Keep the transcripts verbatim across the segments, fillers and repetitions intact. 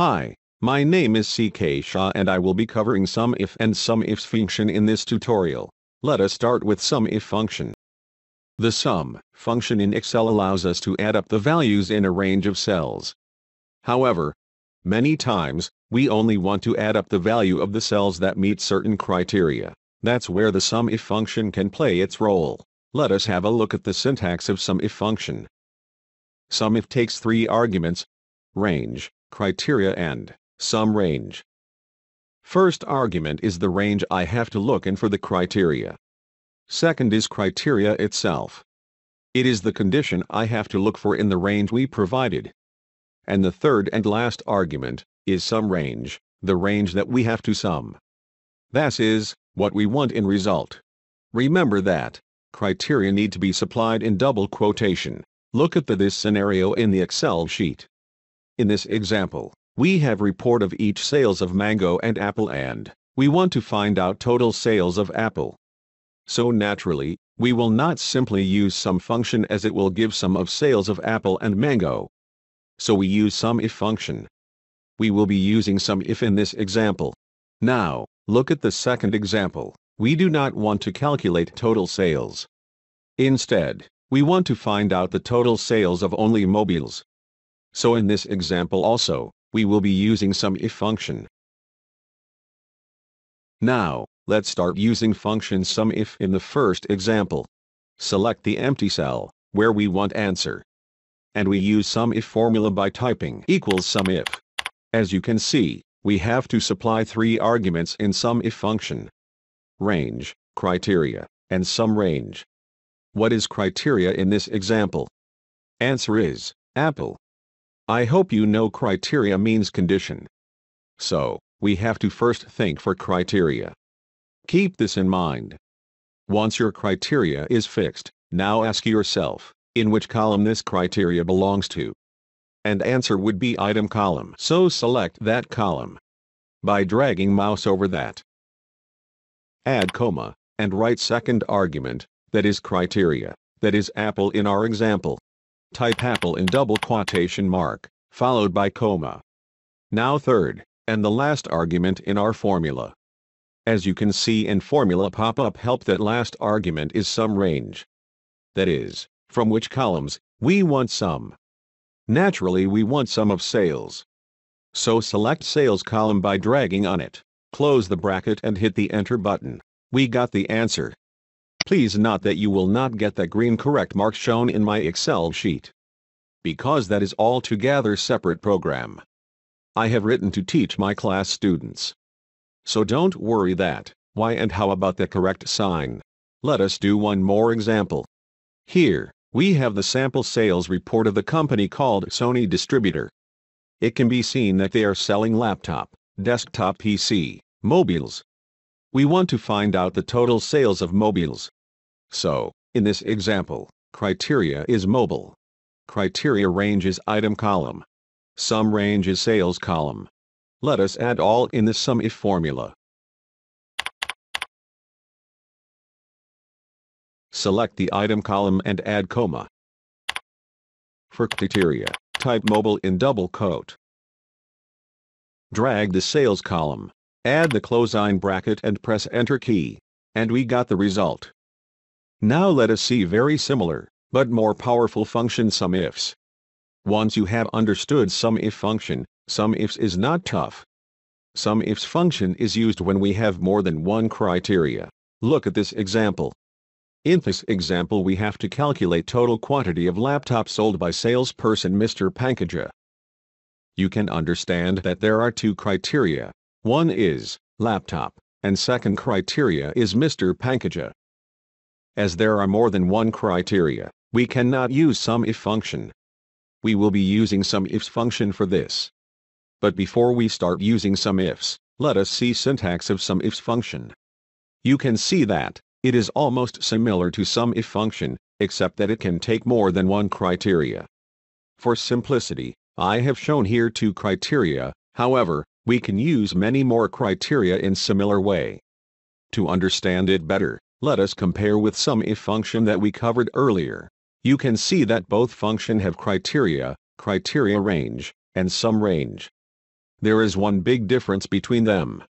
Hi, my name is C K Shah and I will be covering SUMIF and SUMIFS function in this tutorial. Let us start with SUMIF function. The SUM function in Excel allows us to add up the values in a range of cells. However, many times, we only want to add up the value of the cells that meet certain criteria. That's where the SUMIF function can play its role. Let us have a look at the syntax of SUMIF function. SUMIF takes three arguments: range, criteria and sum range. First argument is the range I have to look in for the criteria. Second is criteria itself. It is the condition I have to look for in the range we provided. And the third and last argument is sum range, the range that we have to sum. That is, what we want in result. Remember that criteria need to be supplied in double quotation. Look at the this scenario in the Excel sheet. In this example, we have report of each sales of mango and apple and we want to find out total sales of apple. So naturally, we will not simply use sum function as it will give sum of sales of apple and mango. So we use SUMIF function. We will be using SUMIF in this example. Now, look at the second example. We do not want to calculate total sales. Instead, we want to find out the total sales of only mobiles. So in this example also, we will be using SUMIF function. Now, let's start using function SUMIF in the first example. Select the empty cell, where we want answer. And we use SUMIF formula by typing equals SUMIF. As you can see, we have to supply three arguments in SUMIF function. Range, criteria, and sum range. What is criteria in this example? Answer is apple. I hope you know criteria means condition. So, we have to first think for criteria. Keep this in mind. Once your criteria is fixed, now ask yourself, in which column this criteria belongs to? And answer would be item column. So select that column by dragging mouse over that. Add comma, and write second argument, that is criteria, that is apple in our example. Type apple in double quotation mark, followed by comma. Now third, and the last argument in our formula. As you can see in formula pop-up help that last argument is sum range. That is, from which columns, we want sum. Naturally we want sum of sales. So select sales column by dragging on it, close the bracket and hit the enter button. We got the answer. Please note that you will not get the green correct mark shown in my Excel sheet, because that is altogether separate program I have written to teach my class students. So don't worry that, why and how about the correct sign. Let us do one more example. Here, we have the sample sales report of the company called Sony Distributor. It can be seen that they are selling laptop, desktop P C, mobiles. We want to find out the total sales of mobiles. So, in this example, criteria is mobile. Criteria range is item column. Sum range is sales column. Let us add all in the SUMIF formula. Select the item column and add comma. For criteria, type mobile in double quote. Drag the sales column. Add the closing bracket and press enter key. And we got the result. Now let us see very similar, but more powerful function SUMIFS. Once you have understood SUMIF function, SUMIFS is not tough. SUMIFS function is used when we have more than one criteria. Look at this example. In this example we have to calculate total quantity of laptops sold by salesperson Mister Pankaj. You can understand that there are two criteria. One is laptop, and second criteria is Mister Pankaj. As there are more than one criteria, we cannot use SUMIF function. We will be using SUMIFS function for this. But before we start using SUMIFS, let us see syntax of SUMIFS function. You can see that it is almost similar to SUMIF function, except that it can take more than one criteria. For simplicity, I have shown here two criteria, however, we can use many more criteria in similar way. To understand it better, let us compare with SUMIF function that we covered earlier. You can see that both functions have criteria, criteria range, and sum range. there is one big difference between them.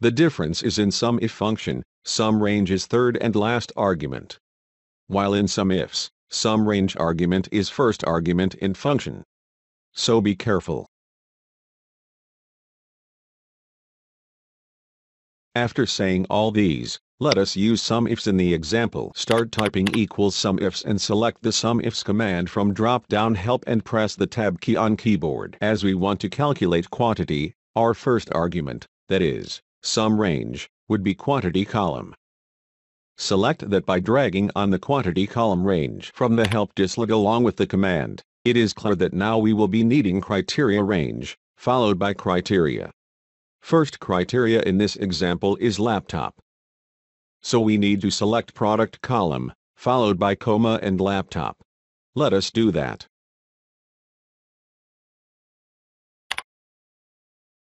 The difference is in SUMIF function, sum range is third and last argument. While in SUMIFS, sum range argument is first argument in function. So be careful. After saying all these, let us use SUMIFS in the example. Start typing equals SUMIFS and select the SUMIFS command from drop-down help and press the tab key on keyboard. As we want to calculate quantity, our first argument, that is, sum range, would be quantity column. Select that by dragging on the quantity column range from the help dislog along with the command. It is clear that now we will be needing criteria range, followed by criteria. First criteria in this example is laptop. So we need to select product column, followed by comma and laptop. Let us do that.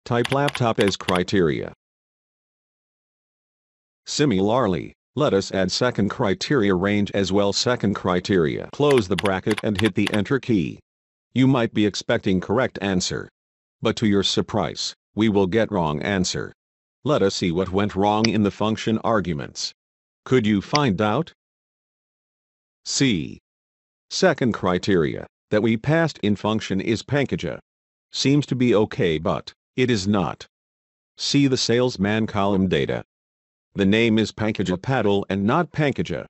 Type laptop as criteria. Similarly, let us add second criteria range as well. Second criteria. Close the bracket and hit the enter key. You might be expecting correct answer. But to your surprise, we will get wrong answer. Let us see what went wrong in the function arguments. Could you find out? C. Second criteria that we passed in function is Pankaj. Seems to be okay, but it is not. See the salesman column data. The name is Pankaj Patel and not Pankaj.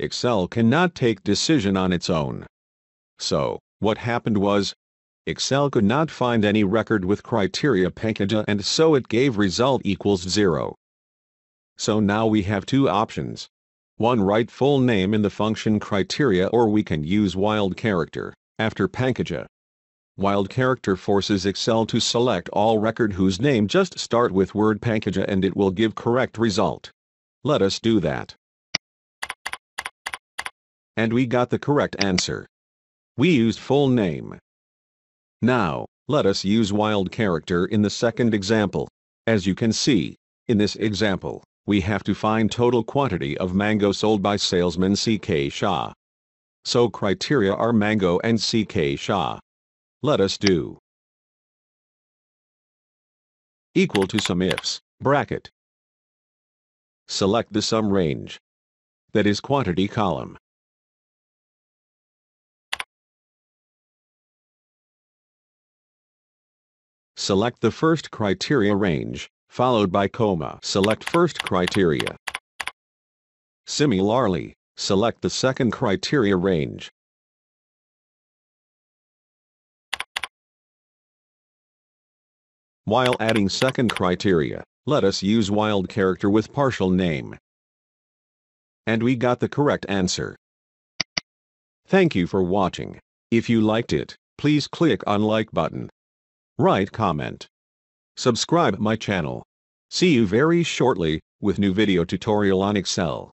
Excel cannot take decision on its own. So, what happened was, Excel could not find any record with criteria Pankaj and so it gave result equals zero. So now we have two options. One, write full name in the function criteria, or we can use wild character after Pankaj. Wild character forces Excel to select all record whose name just start with word Pankaj and it will give correct result. Let us do that. And we got the correct answer. We used full name. Now, let us use wild character in the second example. As you can see, in this example, we have to find total quantity of mango sold by salesman C K Shah. So criteria are mango and C K Shah. Let us do equal to SUMIFS, bracket. Select the sum range, that is quantity column. Select the first criteria range, followed by comma. Select first criteria. Similarly, select the second criteria range. While adding second criteria, let us use wild character with partial name. And we got the correct answer. Thank you for watching. If you liked it, please click on like button. Write comment. Subscribe my channel. See you very shortly with new video tutorial on Excel.